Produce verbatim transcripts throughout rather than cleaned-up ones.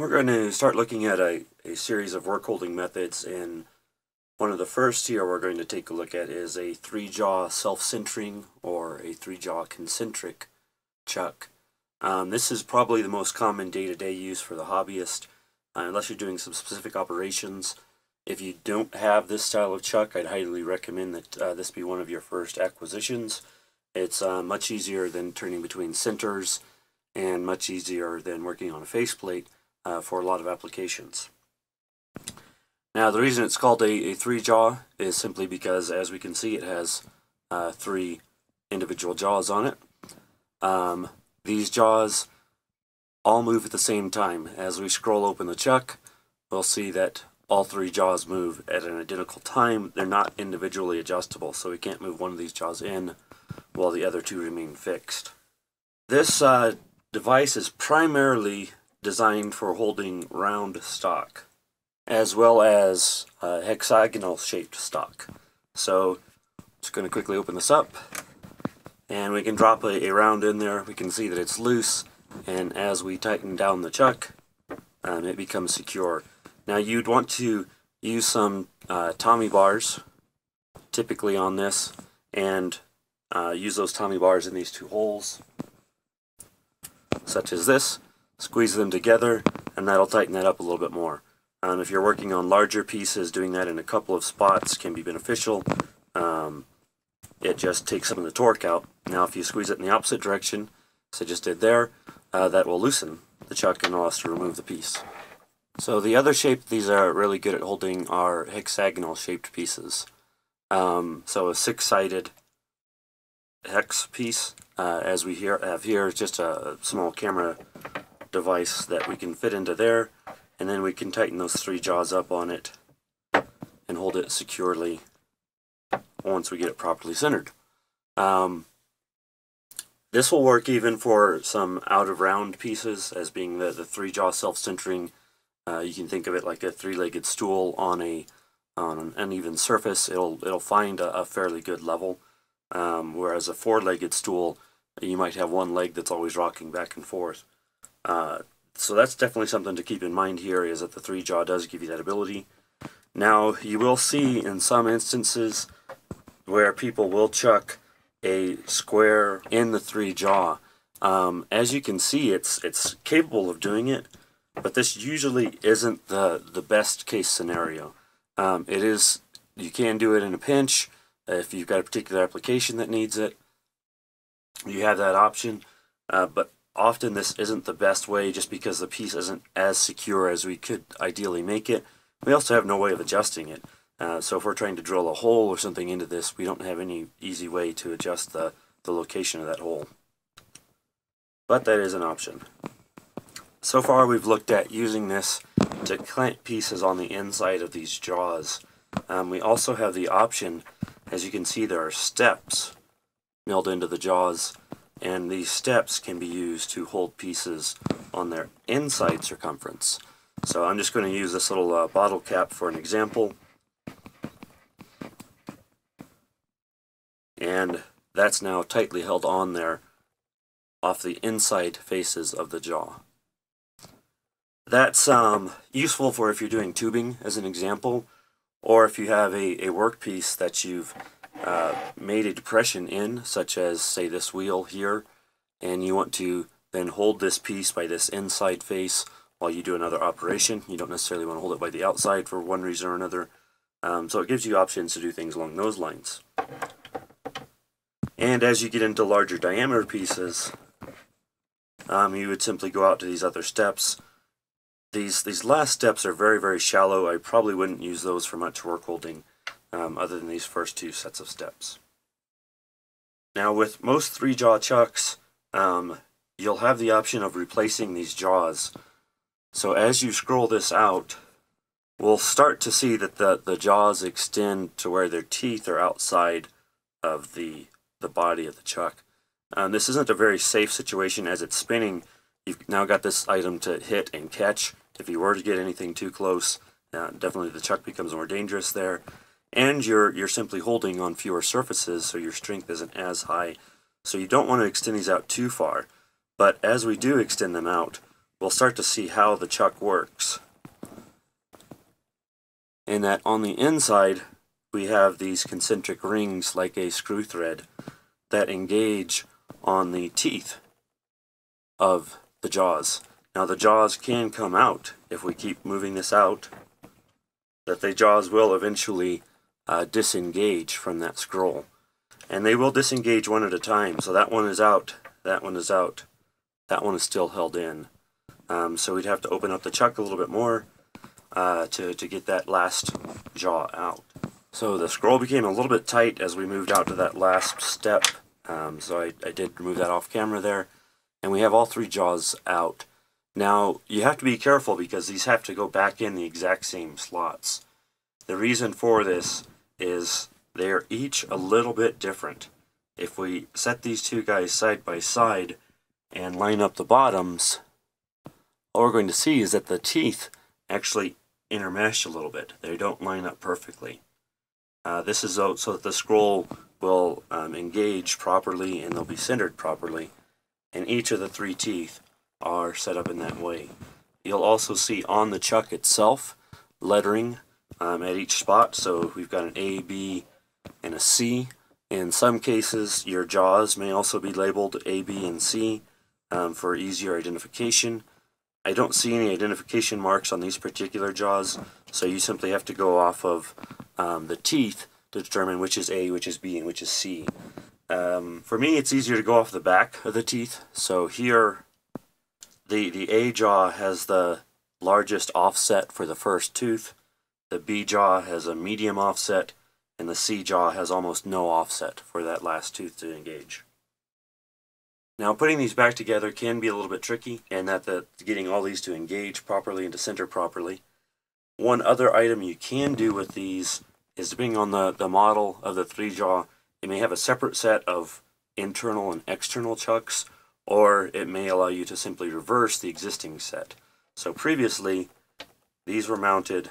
We're going to start looking at a, a series of work holding methods, and one of the first here we're going to take a look at is a three-jaw self-centering or a three-jaw concentric chuck. Um, this is probably the most common day-to-day use for the hobbyist, uh, unless you're doing some specific operations. If you don't have this style of chuck, I'd highly recommend that uh, this be one of your first acquisitions. It's uh, much easier than turning between centers and much easier than working on a faceplate uh, for a lot of applications. Now, the reason it's called a, a three-jaw is simply because, as we can see, it has uh, three individual jaws on it. Um, these jaws all move at the same time. As we scroll open the chuck, we'll see that all three jaws move at an identical time. They're not individually adjustable, so we can't move one of these jaws in while the other two remain fixed. This uh, device is primarily designed for holding round stock as well as uh, hexagonal shaped stock. So just going to quickly open this up, and we can drop a, a round in there. We can see that it's loose, and as we tighten down the chuck, um, it becomes secure. Now, you'd want to use some uh, Tommy bars typically on this, and uh, use those Tommy bars in these two holes such as this, squeeze them together, and that'll tighten that up a little bit more. Um, if you're working on larger pieces, doing that in a couple of spots can be beneficial. Um, it just takes some of the torque out. Now, if you squeeze it in the opposite direction, as I just did there, uh, that will loosen the chuck and allow us to remove the piece. So the other shape these are really good at holding are hexagonal shaped pieces. Um, so a six-sided hex piece, uh, as we here have here, is just a small camera device that we can fit into there, and then we can tighten those three jaws up on it and hold it securely once we get it properly centered. Um, this will work even for some out-of-round pieces, as being the, the three-jaw self-centering. Uh, you can think of it like a three-legged stool on a on an uneven surface. It'll it'll find a, a fairly good level, um, whereas a four-legged stool, you might have one leg that's always rocking back and forth. Uh, so that's definitely something to keep in mind here, is that the three jaw does give you that ability. Now, you will see in some instances where people will chuck a square in the three jaw. Um, as you can see, it's it's capable of doing it, but this usually isn't the the best case scenario. Um, it is, you can do it in a pinch if you've got a particular application that needs it. You have that option, uh, but often this isn't the best way, just because the piece isn't as secure as we could ideally make it. We also have no way of adjusting it. Uh, so if we're trying to drill a hole or something into this, we don't have any easy way to adjust the, the location of that hole. But that is an option. So far we've looked at using this to clamp pieces on the inside of these jaws. Um, we also have the option, as you can see, there are steps milled into the jaws, and these steps can be used to hold pieces on their inside circumference. So I'm just going to use this little uh, bottle cap for an example. And that's now tightly held on there off the inside faces of the jaw. That's um, useful for if you're doing tubing, as an example, or if you have a, a workpiece that you've Uh, made a depression in, such as, say, this wheel here, and you want to then hold this piece by this inside face while you do another operation. You don't necessarily want to hold it by the outside for one reason or another. Um, so it gives you options to do things along those lines. And as you get into larger diameter pieces, um, you would simply go out to these other steps. These, these last steps are very, very shallow. I probably wouldn't use those for much work holding, Um, other than these first two sets of steps. Now, with most three-jaw chucks, um, you'll have the option of replacing these jaws. So as you scroll this out, we'll start to see that the, the jaws extend to where their teeth are outside of the, the body of the chuck. Um, this isn't a very safe situation, as it's spinning. You've now got this item to hit and catch. If you were to get anything too close, uh, definitely the chuck becomes more dangerous there. And you're you're simply holding on fewer surfaces, so your strength isn't as high. So you don't want to extend these out too far. But as we do extend them out, we'll start to see how the chuck works. And that on the inside, we have these concentric rings like a screw thread that engage on the teeth of the jaws. Now the jaws can come out if we keep moving this out, that the jaws will eventually uh, disengage from that scroll. And they will disengage one at a time, so that one is out, that one is out, that one is still held in. Um, so we'd have to open up the chuck a little bit more Uh, to, to get that last jaw out. So the scroll became a little bit tight as we moved out to that last step, um, so I, I did remove that off camera there, and we have all three jaws out. Now you have to be careful because these have to go back in the exact same slots. The reason for this is they are each a little bit different. If we set these two guys side by side and line up the bottoms, all we're going to see is that the teeth actually intermesh a little bit. They don't line up perfectly. Uh, this is so that the scroll will um, engage properly and they'll be centered properly, and each of the three teeth are set up in that way. You'll also see on the chuck itself lettering um, at each spot, so we've got an A, B, and a C. In some cases your jaws may also be labeled A, B, and C um, for easier identification. I don't see any identification marks on these particular jaws, so you simply have to go off of um, the teeth to determine which is A, which is B, and which is C. Um, for me, it's easier to go off the back of the teeth, so here the, the A jaw has the largest offset for the first tooth, the B jaw has a medium offset, and the C jaw has almost no offset for that last tooth to engage. Now putting these back together can be a little bit tricky, and that the, getting all these to engage properly and to center properly. One other item you can do with these is, depending on the, the model of the three jaw, it may have a separate set of internal and external chucks, or it may allow you to simply reverse the existing set. So previously these were mounted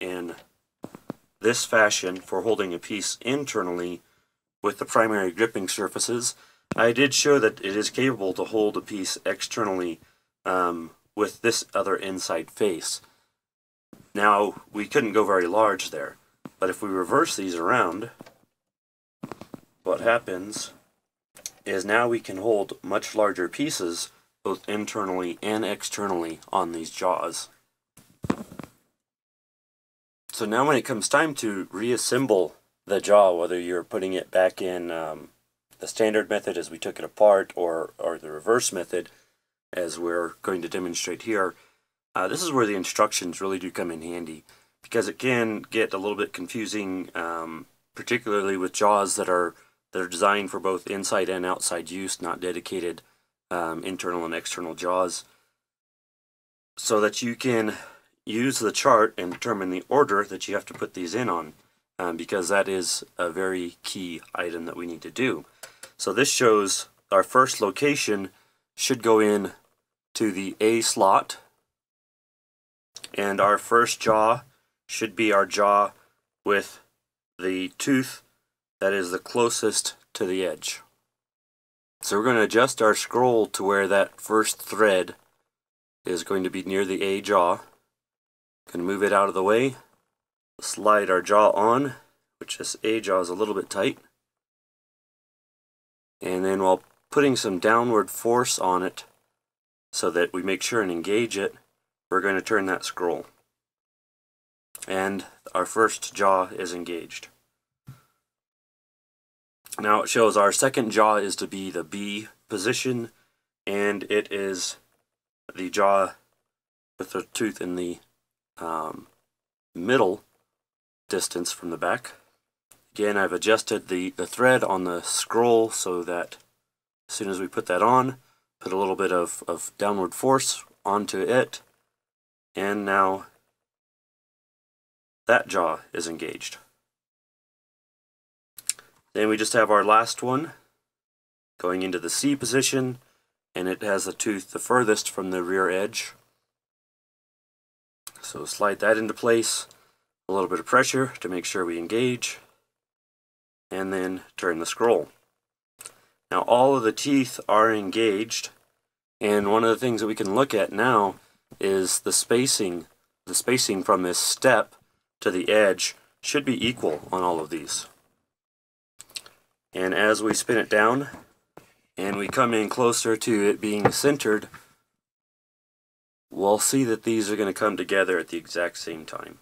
in this fashion for holding a piece internally with the primary gripping surfaces. I did show that it is capable to hold a piece externally um, with this other inside face. Now, we couldn't go very large there, but if we reverse these around, what happens is now we can hold much larger pieces both internally and externally on these jaws. So now when it comes time to reassemble the jaw, whether you're putting it back in um, the standard method as we took it apart, or, or the reverse method as we're going to demonstrate here, uh, this is where the instructions really do come in handy, because it can get a little bit confusing, um, particularly with jaws that are, that are designed for both inside and outside use, not dedicated um, internal and external jaws, so that you can use the chart and determine the order that you have to put these in on, um, because that is a very key item that we need to do. So this shows our first location should go in to the A slot, and our first jaw should be our jaw with the tooth that is the closest to the edge. So we're going to adjust our scroll to where that first thread is going to be near the A jaw. Going to move it out of the way, slide our jaw on, which this A jaw is a little bit tight. And then while putting some downward force on it so that we make sure and engage it, we're going to turn that scroll. And our first jaw is engaged. Now it shows our second jaw is to be the B position, and it is the jaw with the tooth in the um, middle distance from the back. Again, I've adjusted the, the thread on the scroll so that as soon as we put that on, put a little bit of, of downward force onto it, and now that jaw is engaged. Then we just have our last one going into the C position, and it has the tooth the furthest from the rear edge. So slide that into place, a little bit of pressure to make sure we engage, and then turn the scroll. Now all of the teeth are engaged, And one of the things that we can look at now is the spacing. The spacing from this step to the edge should be equal on all of these. And as we spin it down and we come in closer to it being centered, we'll see that these are going to come together at the exact same time.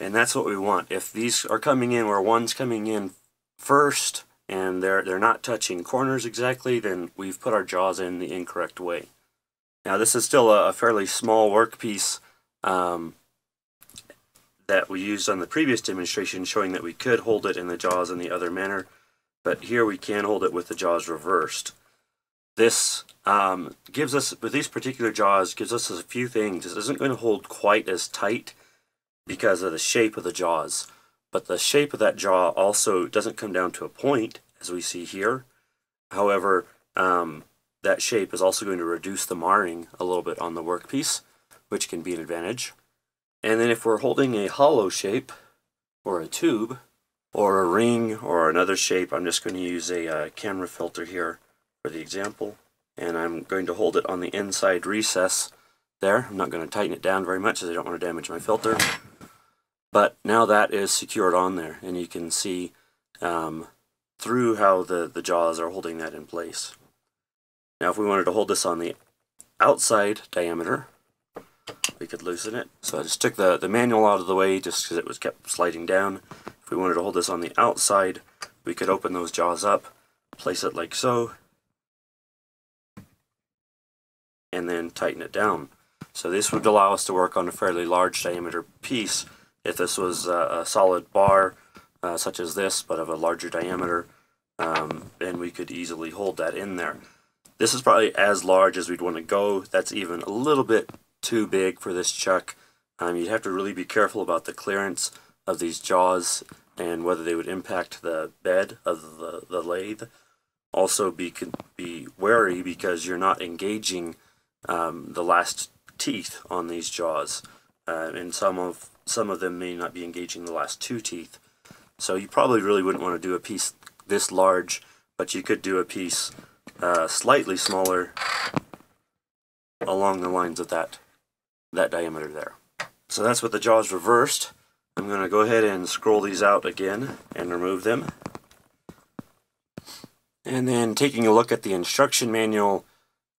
And that's what we want. If these are coming in where one's coming in first and they're, they're not touching corners exactly, then we've put our jaws in the incorrect way. Now this is still a, a fairly small workpiece um, that we used on the previous demonstration, showing that we could hold it in the jaws in the other manner, but here we can hold it with the jaws reversed. This um, gives us, with these particular jaws, gives us a few things. This isn't going to hold quite as tight because of the shape of the jaws, but the shape of that jaw also doesn't come down to a point, as we see here. However, um, that shape is also going to reduce the marring a little bit on the workpiece, which can be an advantage. And then if we're holding a hollow shape, or a tube, or a ring, or another shape, I'm just going to use a uh, camera filter here for the example, and I'm going to hold it on the inside recess there. I'm not going to tighten it down very much, as I don't want to damage my filter. But now that is secured on there, and you can see um, through how the, the jaws are holding that in place. Now if we wanted to hold this on the outside diameter, we could loosen it. So I just took the, the manual out of the way just because it was kept sliding down. If we wanted to hold this on the outside, we could open those jaws up, place it like so, and then tighten it down. So this would allow us to work on a fairly large diameter piece. If this was a, a solid bar, uh, such as this, but of a larger diameter, um, then we could easily hold that in there. This is probably as large as we'd want to go. That's even a little bit too big for this chuck. Um, you'd have to really be careful about the clearance of these jaws and whether they would impact the bed of the, the lathe. Also be, be wary because you're not engaging um, the last teeth on these jaws. Uh, and some of Some of them may not be engaging the last two teeth. So you probably really wouldn't want to do a piece this large, but you could do a piece uh, slightly smaller along the lines of that, that diameter there. So that's with the jaws reversed. I'm going to go ahead and scroll these out again and remove them. And then taking a look at the instruction manual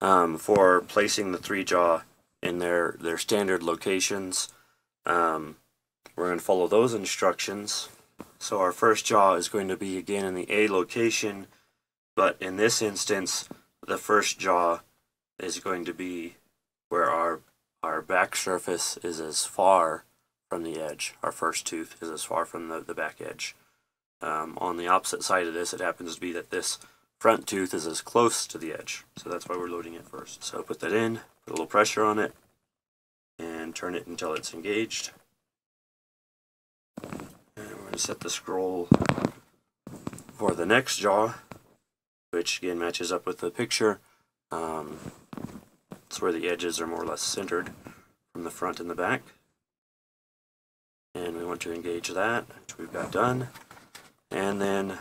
um, for placing the three jaw in their, their standard locations. Um, We're going to follow those instructions. So our first jaw is going to be again in the A location, but in this instance the first jaw is going to be where our, our back surface is as far from the edge. Our first tooth is as far from the, the back edge. Um, on the opposite side of this, it happens to be that this front tooth is as close to the edge. So that's why we're loading it first. So put that in, put a little pressure on it, and turn it until it's engaged. And we're going to set the scroll for the next jaw, which again matches up with the picture. Um, it's where the edges are more or less centered from the front and the back. And we want to engage that, which we've got done. And then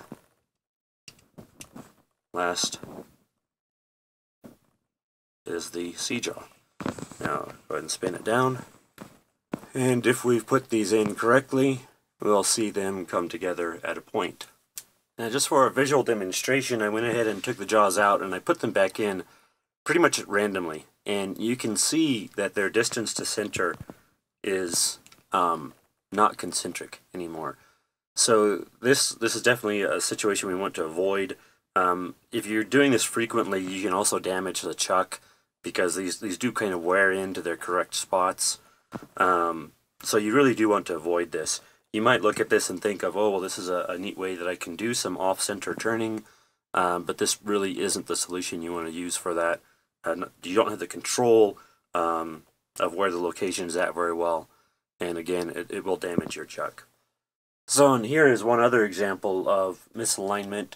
last is the C jaw. Now go ahead and spin it down, and if we've put these in correctly, we'll see them come together at a point. Now just for a visual demonstration, I went ahead and took the jaws out and I put them back in pretty much randomly, and you can see that their distance to center is um, not concentric anymore. So this, this is definitely a situation we want to avoid. Um, if you're doing this frequently, you can also damage the chuck, because these, these do kind of wear into their correct spots. Um, so you really do want to avoid this. You might look at this and think of, oh, well, this is a, a neat way that I can do some off-center turning, um, but this really isn't the solution you want to use for that. Uh, you don't have the control um, of where the location is at very well, and again, it, it will damage your chuck. So, and here is one other example of misalignment.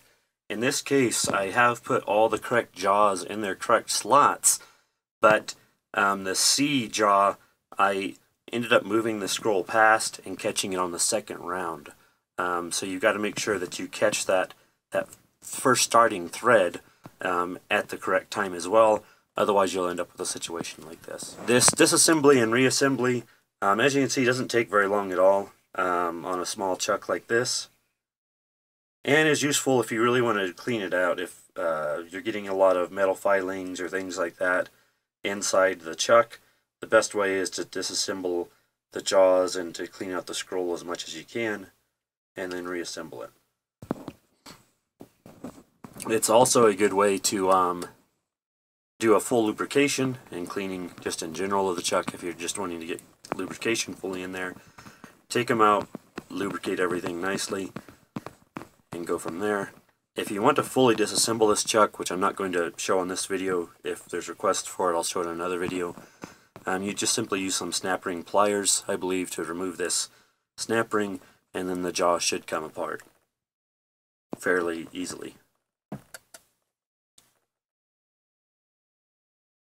In this case, I have put all the correct jaws in their correct slots, but um, the C jaw, I ended up moving the scroll past and catching it on the second round. Um, so you've got to make sure that you catch that, that first starting thread um, at the correct time as well. Otherwise, you'll end up with a situation like this. This disassembly and reassembly, um, as you can see, doesn't take very long at all um, on a small chuck like this. And is useful if you really want to clean it out, if uh, you're getting a lot of metal filings or things like that inside the chuck. The best way is to disassemble the jaws and to clean out the scroll as much as you can, and then reassemble it. It's also a good way to um, do a full lubrication and cleaning just in general of the chuck if you're just wanting to get lubrication fully in there. Take them out, lubricate everything nicely, and go from there. If you want to fully disassemble this chuck, which I'm not going to show on this video, if there's requests for it I'll show it in another video, um, you just simply use some snap ring pliers, I believe, to remove this snap ring, and then the jaw should come apart fairly easily.